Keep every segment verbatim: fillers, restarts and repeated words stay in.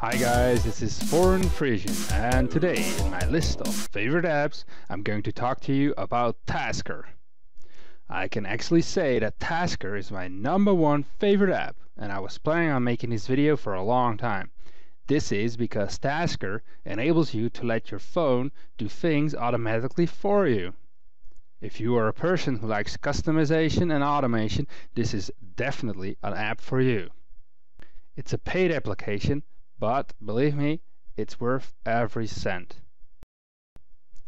Hi guys, this is Foreign Frisian, and today in my list of favorite apps I'm going to talk to you about Tasker. I can actually say that Tasker is my number one favorite app, and I was planning on making this video for a long time. This is because Tasker enables you to let your phone do things automatically for you. If you are a person who likes customization and automation, this is definitely an app for you. It's a paid application, but believe me, it's worth every cent.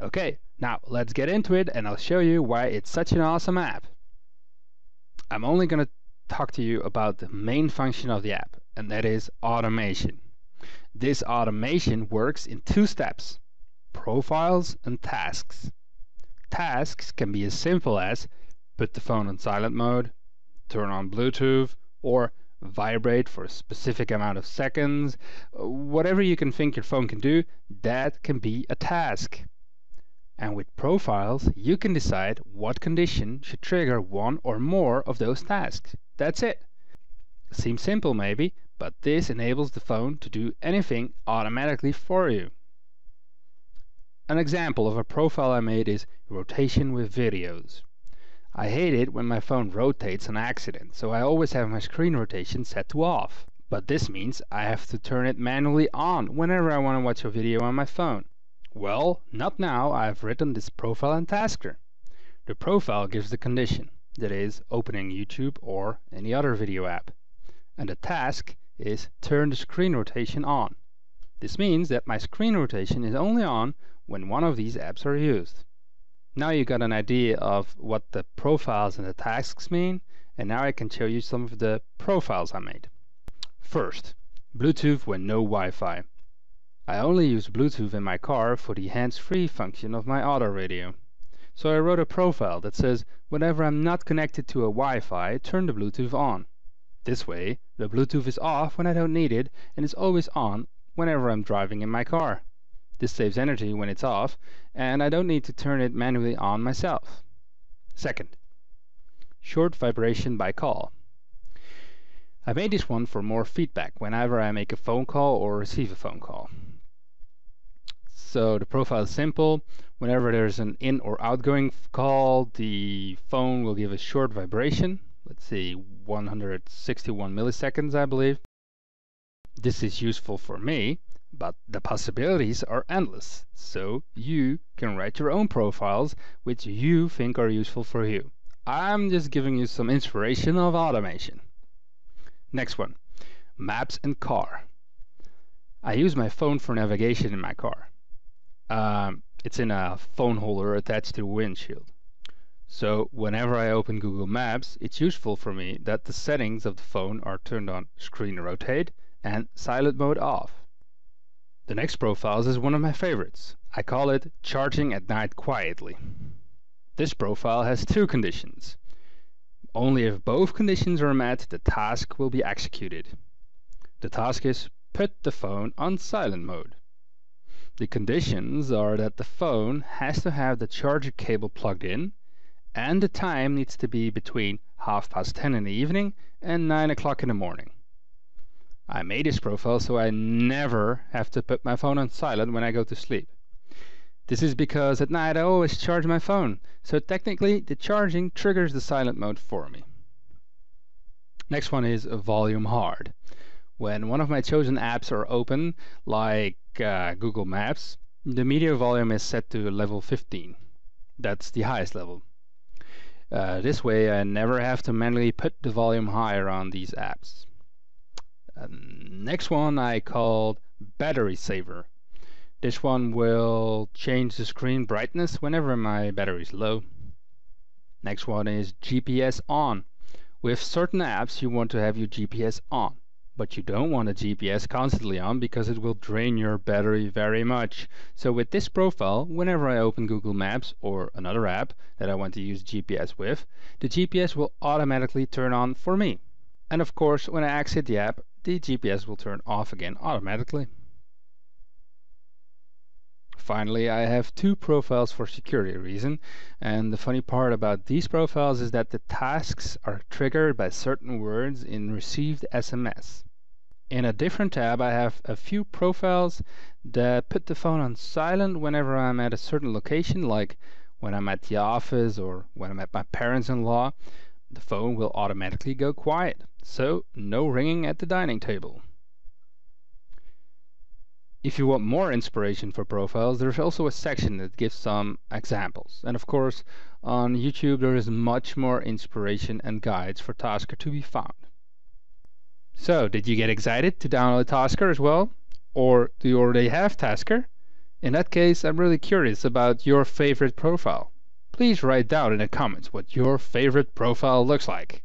Okay, now let's get into it and I'll show you why it's such an awesome app. I'm only going to talk to you about the main function of the app, and that is automation. This automation works in two steps: profiles and tasks. Tasks can be as simple as put the phone on silent mode, turn on Bluetooth, or vibrate for a specific amount of seconds. Whatever you can think your phone can do, that can be a task. And with profiles, you can decide what condition should trigger one or more of those tasks. That's it. Seems simple maybe, but this enables the phone to do anything automatically for you. An example of a profile I made is rotation with videos. I hate it when my phone rotates on accident, so I always have my screen rotation set to off. But this means I have to turn it manually on whenever I want to watch a video on my phone. Well, not now I've written this profile in Tasker. The profile gives the condition, that is, opening YouTube or any other video app. And the task is turn the screen rotation on. This means that my screen rotation is only on when one of these apps are used. Now you got an idea of what the profiles and the tasks mean, and now I can show you some of the profiles I made. First, Bluetooth when no Wi-Fi. I only use Bluetooth in my car for the hands-free function of my auto radio. So I wrote a profile that says whenever I'm not connected to a Wi-Fi, turn the Bluetooth on. This way, the Bluetooth is off when I don't need it and is always on whenever I'm driving in my car. This saves energy when it's off, and I don't need to turn it manually on myself. Second, short vibration by call. I made this one for more feedback whenever I make a phone call or receive a phone call. So the profile is simple. Whenever there's an in or outgoing call, the phone will give a short vibration. Let's see, one hundred sixty-one milliseconds, I believe. This is useful for me, but the possibilities are endless, so you can write your own profiles which you think are useful for you. I'm just giving you some inspiration of automation. Next one, maps and car. I use my phone for navigation in my car. Um, it's in a phone holder attached to the windshield. So whenever I open Google Maps, it's useful for me that the settings of the phone are turned on screen rotate and silent mode off. The next profile is one of my favorites. I call it Charging at Night Quietly. This profile has two conditions. Only if both conditions are met, the task will be executed. The task is put the phone on silent mode. The conditions are that the phone has to have the charger cable plugged in, and the time needs to be between half past ten in the evening and nine o'clock in the morning. I made this profile so I never have to put my phone on silent when I go to sleep. This is because at night I always charge my phone, so technically the charging triggers the silent mode for me. Next one is volume hard. When one of my chosen apps are open, like uh, Google Maps, the media volume is set to level fifteen. That's the highest level. Uh, this way I never have to manually put the volume higher on these apps. Um, next one I called Battery Saver. This one will change the screen brightness whenever my battery is low. Next one is G P S on. With certain apps you want to have your G P S on, but you don't want a G P S constantly on because it will drain your battery very much. So with this profile, whenever I open Google Maps or another app that I want to use G P S with, the G P S will automatically turn on for me. And of course, when I exit the app, the G P S will turn off again automatically. Finally, I have two profiles for security reason, and the funny part about these profiles is that the tasks are triggered by certain words in received S M S. In a different tab, I have a few profiles that put the phone on silent whenever I'm at a certain location, like when I'm at the office or when I'm at my parents-in-law. The phone will automatically go quiet, so no ringing at the dining table. If you want more inspiration for profiles, there's also a section that gives some examples. And of course, on YouTube there is much more inspiration and guides for Tasker to be found. So, did you get excited to download Tasker as well? Or do you already have Tasker? In that case, I'm really curious about your favorite profile. Please write down in the comments what your favorite profile looks like.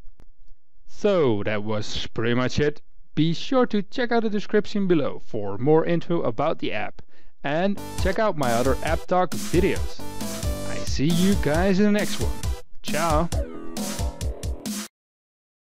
So, that was pretty much it. Be sure to check out the description below for more info about the app, and check out my other App Talk videos. I see you guys in the next one. Ciao!